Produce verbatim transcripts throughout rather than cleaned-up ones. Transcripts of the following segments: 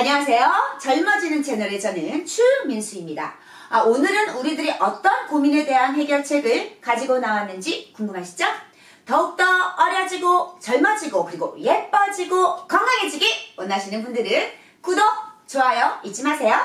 안녕하세요. 젊어지는 채널의 저는 추민수입니다. 아, 오늘은 우리들이 어떤 고민에 대한 해결책을 가지고 나왔는지 궁금하시죠? 더욱더 어려지고 젊어지고 그리고 예뻐지고 건강해지기 원하시는 분들은 구독, 좋아요 잊지 마세요.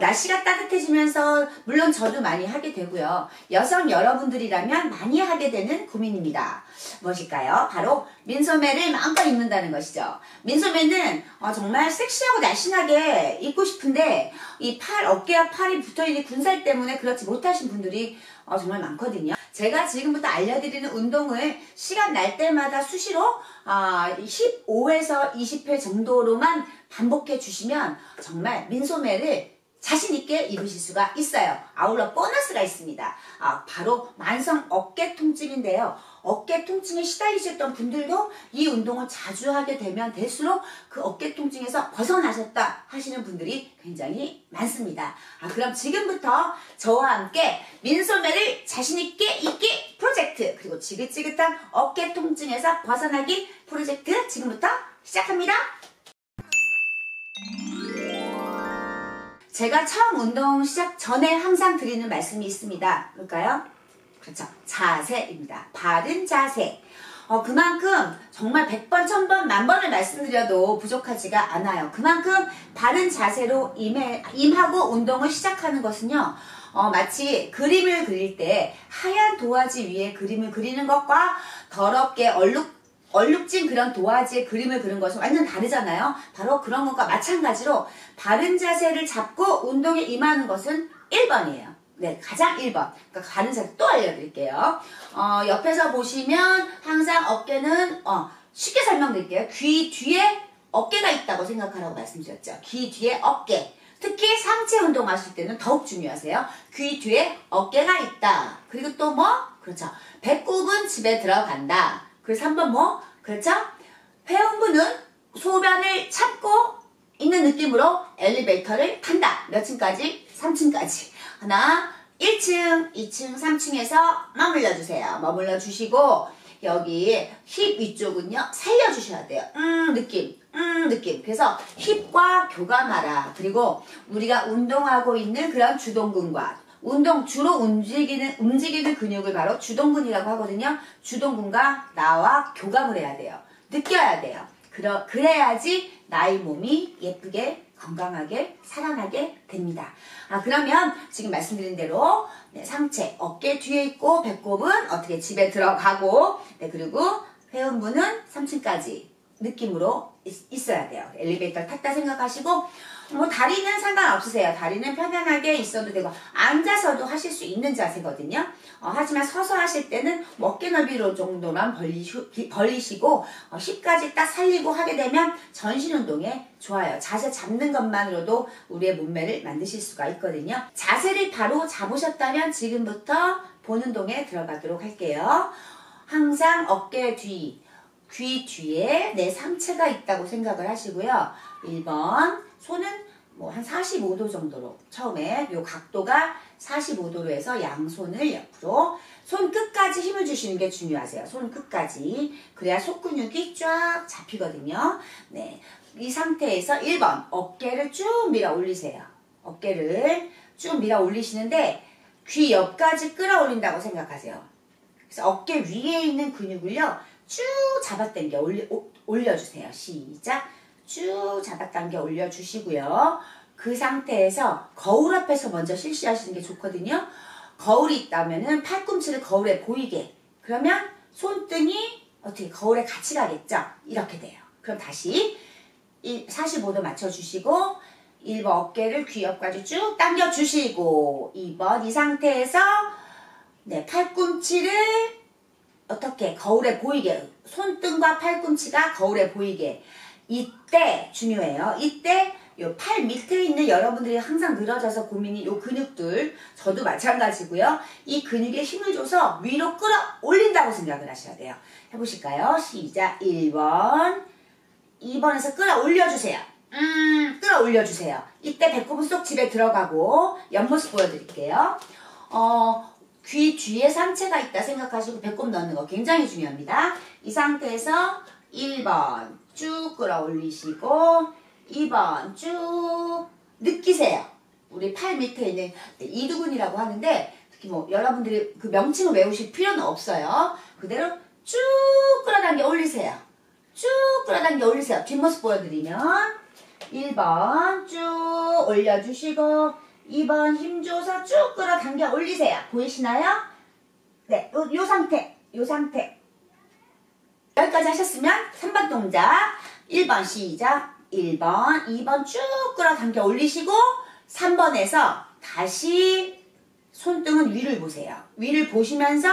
날씨가 따뜻해지면서 물론 저도 많이 하게 되고요. 여성 여러분들이라면 많이 하게 되는 고민입니다. 무엇일까요? 바로 민소매를 마음껏 입는다는 것이죠. 민소매는 정말 섹시하고 날씬하게 입고 싶은데 이 팔, 어깨와 팔이 붙어있는 군살 때문에 그렇지 못하신 분들이 정말 많거든요. 제가 지금부터 알려드리는 운동을 시간 날 때마다 수시로 십오에서 이십 회 정도로만 반복해 주시면 정말 민소매를 자신있게 입으실 수가 있어요. 아울러 보너스가 있습니다. 아, 바로 만성 어깨 통증인데요. 어깨 통증에 시달리셨던 분들도 이 운동을 자주 하게 되면 될수록 그 어깨 통증에서 벗어나셨다 하시는 분들이 굉장히 많습니다. 아, 그럼 지금부터 저와 함께 민소매를 자신있게 입기 프로젝트 그리고 지긋지긋한 어깨 통증에서 벗어나기 프로젝트 지금부터 시작합니다. 제가 처음 운동 시작 전에 항상 드리는 말씀이 있습니다. 뭘까요? 그렇죠. 자세입니다. 바른 자세. 어, 그만큼 정말 백 번, 천 번, 만 번을 말씀드려도 부족하지가 않아요. 그만큼 바른 자세로 임해, 임하고 운동을 시작하는 것은요. 어, 마치 그림을 그릴 때 하얀 도화지 위에 그림을 그리는 것과 더럽게 얼룩 얼룩진 그런 도화지의 그림을 그린 것은 완전 다르잖아요. 바로 그런 것과 마찬가지로 바른 자세를 잡고 운동에 임하는 것은 일 번이에요. 네, 가장 일 번. 그러니까 바른 자세 또 알려드릴게요. 어, 옆에서 보시면 항상 어깨는 어, 쉽게 설명드릴게요. 귀 뒤에 어깨가 있다고 생각하라고 말씀드렸죠. 귀 뒤에 어깨. 특히 상체 운동하실 때는 더욱 중요하세요. 귀 뒤에 어깨가 있다. 그리고 또 뭐? 그렇죠. 배꼽은 집에 들어간다. 그래서 한번 뭐? 그렇죠? 회원부는 소변을 참고 있는 느낌으로 엘리베이터를 탄다. 몇 층까지? 삼 층까지. 하나, 일 층, 이 층, 삼 층에서 머물러주세요. 머물러주시고 여기 힙 위쪽은요. 살려주셔야 돼요. 음, 느낌. 음, 느낌. 그래서 힙과 교감하라. 그리고 우리가 운동하고 있는 그런 주동근과 운동, 주로 움직이는, 움직이는 근육을 바로 주동근이라고 하거든요. 주동근과 나와 교감을 해야 돼요. 느껴야 돼요. 그러, 그래야지 나의 몸이 예쁘게, 건강하게, 사랑하게 됩니다. 아, 그러면 지금 말씀드린 대로, 네, 상체, 어깨 뒤에 있고, 배꼽은 어떻게 집에 들어가고, 네, 그리고 회음부는 삼 층까지 느낌으로 있, 있어야 돼요. 엘리베이터를 탔다 생각하시고, 뭐 다리는 상관없으세요. 다리는 편안하게 있어도 되고 앉아서도 하실 수 있는 자세거든요. 어, 하지만 서서 하실 때는 어깨 너비로 정도만 벌리시, 벌리시고 어, 힙까지 딱 살리고 하게 되면 전신 운동에 좋아요. 자세 잡는 것만으로도 우리의 몸매를 만드실 수가 있거든요. 자세를 바로 잡으셨다면 지금부터 본 운동에 들어가도록 할게요. 항상 어깨 뒤, 귀 뒤에 내 상체가 있다고 생각을 하시고요. 일 번 손은 뭐 한 사십오 도 정도로 처음에 요 각도가 사십오 도로 해서 양손을 옆으로 손 끝까지 힘을 주시는 게 중요하세요. 손 끝까지. 그래야 속근육이 쫙 잡히거든요. 네, 이 상태에서 일 번 어깨를 쭉 밀어 올리세요. 어깨를 쭉 밀어 올리시는데 귀 옆까지 끌어올린다고 생각하세요. 그래서 어깨 위에 있는 근육을요. 쭉 잡아당겨 올리, 올려주세요. 시작. 쭉 잡아당겨 올려주시고요. 그 상태에서 거울 앞에서 먼저 실시하시는 게 좋거든요. 거울이 있다면은 팔꿈치를 거울에 보이게. 그러면 손등이 어떻게 거울에 같이 가겠죠? 이렇게 돼요. 그럼 다시 사십오 도 맞춰주시고 일 번 어깨를 귀 옆까지 쭉 당겨주시고 이 번 이 상태에서 네 팔꿈치를 어떻게 거울에 보이게 손등과 팔꿈치가 거울에 보이게 이때 중요해요. 이때 요 팔 밑에 있는 여러분들이 항상 늘어져서 고민이 요 근육들 저도 마찬가지고요. 이 근육에 힘을 줘서 위로 끌어올린다고 생각을 하셔야 돼요. 해보실까요? 시작. 일 번 이 번에서 끌어올려주세요. 음 끌어올려주세요. 이때 배꼽은 쏙 집에 들어가고 옆모습 보여드릴게요. 어. 귀 뒤에 상체가 있다 생각하시고 배꼽 넣는 거 굉장히 중요합니다. 이 상태에서 일 번 쭉 끌어올리시고 이 번 쭉 느끼세요. 우리 팔 밑에 있는 이두근이라고 하는데 특히 뭐 여러분들이 그 명칭을 외우실 필요는 없어요. 그대로 쭉 끌어당겨 올리세요. 쭉 끌어당겨 올리세요. 뒷모습 보여드리면 일 번 쭉 올려주시고 이 번 힘줘서 쭉 끌어당겨 올리세요. 보이시나요? 네, 요, 요 상태, 요 상태. 여기까지 하셨으면 삼 번 동작 일 번 시작. 일 번, 이 번 쭉 끌어당겨 올리시고 삼 번에서 다시 손등은 위를 보세요. 위를 보시면서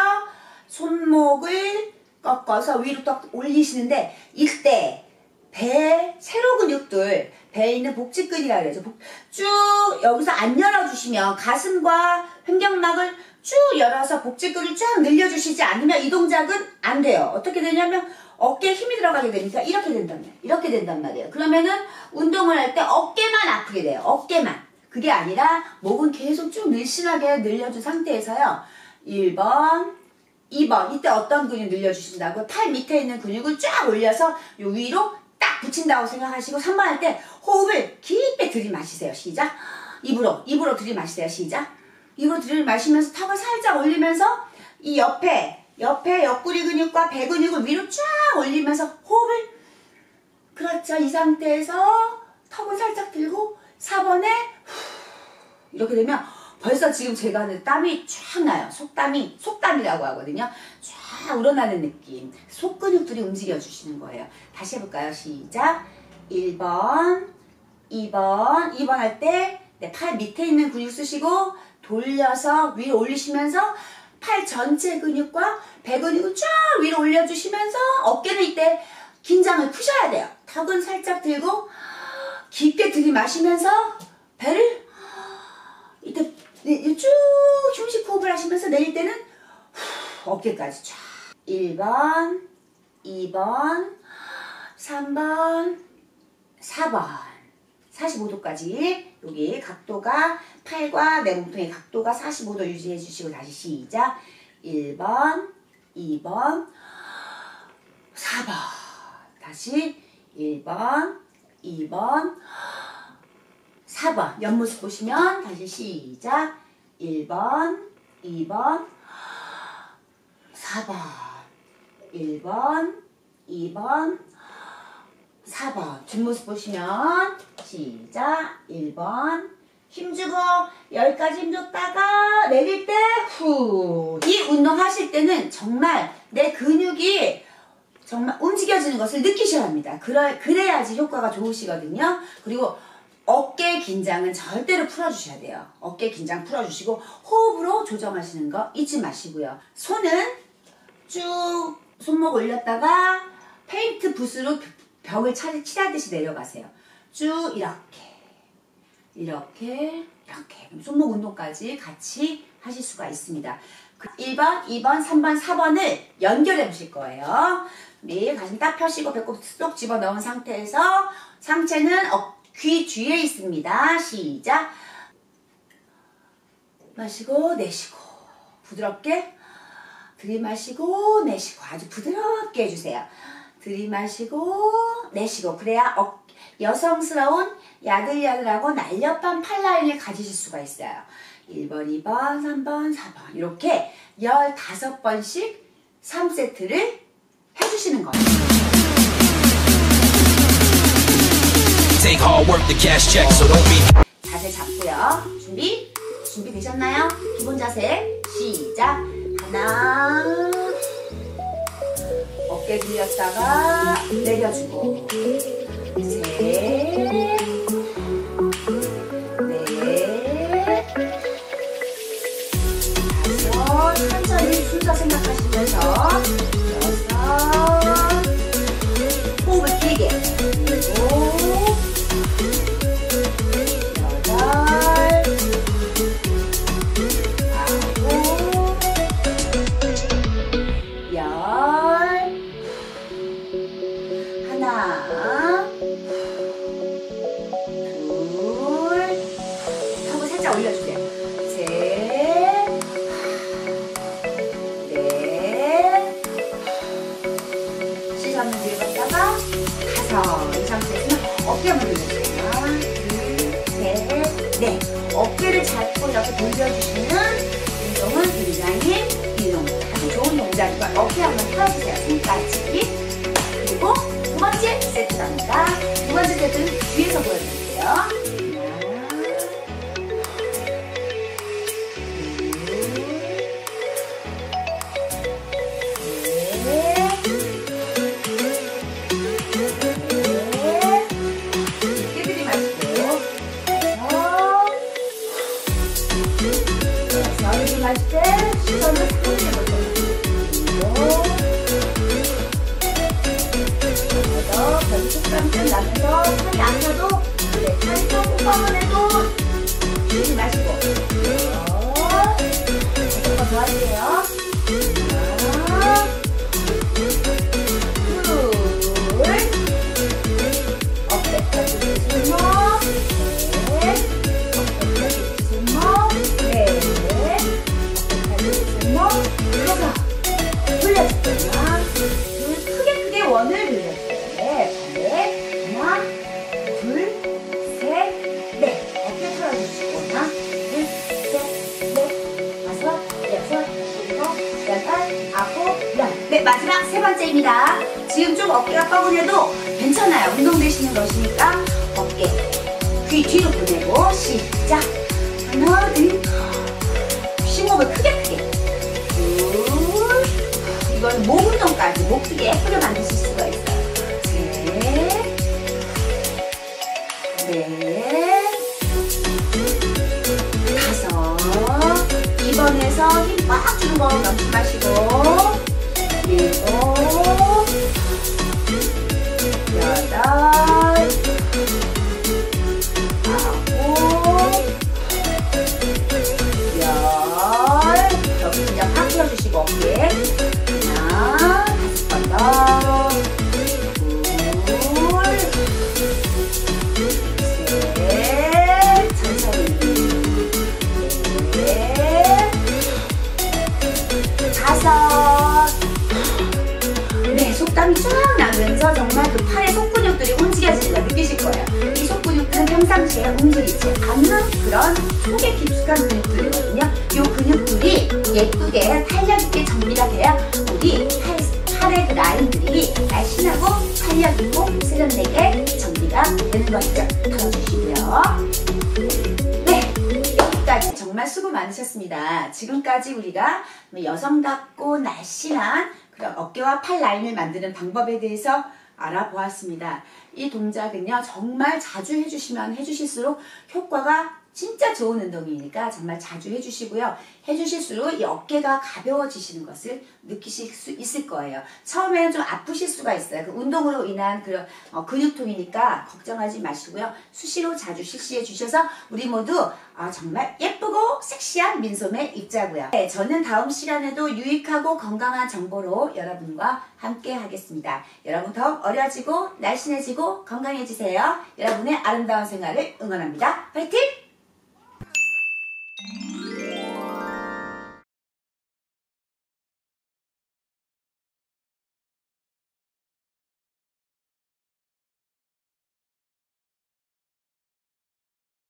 손목을 꺾어서 위로 떡 올리시는데 이때 배 세로 근육들, 배에 있는 복직근이라 그래서 쭉 여기서 안 열어주시면 가슴과 횡격막을 쭉 열어서 복직근을 쫙 늘려주시지 않으면 이 동작은 안 돼요. 어떻게 되냐면 어깨에 힘이 들어가게 되니까 이렇게 된단 말이에요. 이렇게 된단 말이에요. 그러면은 운동을 할 때 어깨만 아프게 돼요. 어깨만. 그게 아니라 목은 계속 쭉 늘씬하게 늘려준 상태에서요. 일 번, 이 번. 이때 어떤 근육 늘려주신다고요? 팔 밑에 있는 근육을 쫙 올려서 요 위로 딱 붙인다고 생각하시고 삼 번 할 때 호흡을 깊게 들이마시세요. 시작. 입으로, 입으로 들이마시세요. 시작. 입으로 들이마시면서 턱을 살짝 올리면서 이 옆에 옆에 옆구리 근육과 배 근육을 위로 쫙 올리면서 호흡을 그렇죠. 이 상태에서 턱을 살짝 들고 사 번에 이렇게 되면 벌써 지금 제가 하는 땀이 쫙 나요. 속땀이, 속땀이라고 하거든요. 쫙 우러나는 느낌. 속 근육들이 움직여주시는 거예요. 다시 해볼까요? 시작. 일 번, 이 번, 이 번 할 때 네, 팔 밑에 있는 근육 쓰시고 돌려서 위로 올리시면서 팔 전체 근육과 배 근육을 쫙 위로 올려주시면서 어깨는 이때 긴장을 푸셔야 돼요. 턱은 살짝 들고 깊게 들이마시면서 배를 이때 쭉 흉식 호흡을 하시면서 내릴 때는 어깨까지 쫙. 일 번, 이 번, 삼 번, 사 번. 사십오 도까지 여기 각도가 팔과 내 몸통의 각도가 사십오 도 유지해 주시고 다시 시작. 일 번, 이 번, 사 번. 다시 일 번, 이 번, 사 번. 옆모습 보시면 다시 시작. 일 번, 이 번, 사 번. 일 번, 이 번, 사 번. 뒷모습 보시면 시작. 일 번 힘주고 여기까지 힘줬다가 내릴 때 후. 이 운동 하실 때는 정말 내 근육이 정말 움직여지는 것을 느끼셔야 합니다. 그래, 그래야지 효과가 좋으시거든요. 그리고 어깨 긴장은 절대로 풀어주셔야 돼요. 어깨 긴장 풀어주시고 호흡으로 조정하시는 거 잊지 마시고요. 손은 쭉 손목 올렸다가 페인트 붓으로 벽을 칠하듯이 내려가세요. 쭉 이렇게 이렇게 이렇게 손목 운동까지 같이 하실 수가 있습니다. 일 번, 이 번, 삼 번, 사 번을 연결해 보실 거예요. 네, 가슴 딱 펴시고 배꼽 쏙 집어넣은 상태에서 상체는 어, 귀 뒤에 있습니다. 시작. 마시고 내쉬고 부드럽게 들이마시고 내쉬고 아주 부드럽게 해주세요. 들이마시고 내쉬고 그래야 어, 여성스러운 야들야들하고 날렵한 팔라인을 가지실 수가 있어요. 일 번, 이 번, 삼 번, 사 번 이렇게 열다섯 번씩 삼 세트를 해주시는 거예요. 자세 잡고요. 준비? 준비 되셨나요? 기본 자세 시작. 하나 어깨 들렸다가 내려주고 셋 생각하시면서 여섯 호흡을 길게 그리고 여덟 아홉 열 하나 둘 턱을 살짝 올려주세요. 자, 올라가 가서 이 상태에서는 어깨 돌려주세요. 둘, 셋, 넷. 어깨를 잡고 이렇게 돌려주시는 운동은 굉장히 이동 아주 좋은 동작이고, 어깨 한번 풀어주세요. 손까지. 그리고 두 번째 세트 갑니다. 두 번째 세트는 뒤에서 보여드릴게요. 하나, 둘, 셋. 들이마시고. 들이마실 때 시선을 손에 넣어주세요. 여섯, 변축감들 나면서 팔이 안 펴도 그래, 팔이 펴고 뻗어 내도 들이마시고. 여섯, 한번 더 할게요. 하나, 둘, 어깨 펴주시고, 셋, 네, 마지막 세 번째입니다. 지금 좀 어깨가 뻐근해도 괜찮아요. 운동되시는 것이니까 어깨 귀 뒤로 보내고 시작. 하나, 둘, 심호흡을 크게 크게. 둘, 이건 목 운동까지 목 크게 예쁘게 만드실 수가 있어요. 셋, 넷, 다섯. 이 번에서 힘 꽉 주는 거 넘지 마시고. 일곱, 여덟, 아홉, 열. 여기 그냥 팍 풀어주시고 어깨. 하나, 다섯 번 더. 둘, 셋. 천천히. 넷, 다섯. 땀이 쫙 나면서 정말 그 팔의 속근육들이 움직여지는 걸 느끼실 거예요. 이 속근육들은 평상시에 움직이지 않는 그런 속에 깊숙한 근육들이거든요. 이 근육들이 예쁘게 탄력있게 정리가 돼야 우리 팔, 팔의 그 라인들이 날씬하고 탄력있고 세련되게 정리가 되는 것이죠. 털어주시고요. 네, 여기까지 정말 수고 많으셨습니다. 지금까지 우리가 여성답고 날씬한 어깨와 팔 라인을 만드는 방법에 대해서 알아보았습니다. 이 동작은요, 정말 자주 해주시면 해주실수록 효과가 진짜 좋은 운동이니까 정말 자주 해주시고요. 해주실수록 이 어깨가 가벼워지시는 것을 느끼실 수 있을 거예요. 처음에는 좀 아프실 수가 있어요. 그 운동으로 인한 그런 어, 근육통이니까 걱정하지 마시고요. 수시로 자주 실시해 주셔서 우리 모두 아, 정말 예쁘고 섹시한 민소매 입자고요. 네, 저는 다음 시간에도 유익하고 건강한 정보로 여러분과 함께 하겠습니다. 여러분 더욱 어려지고 날씬해지고 건강해지세요. 여러분의 아름다운 생활을 응원합니다. 파이팅!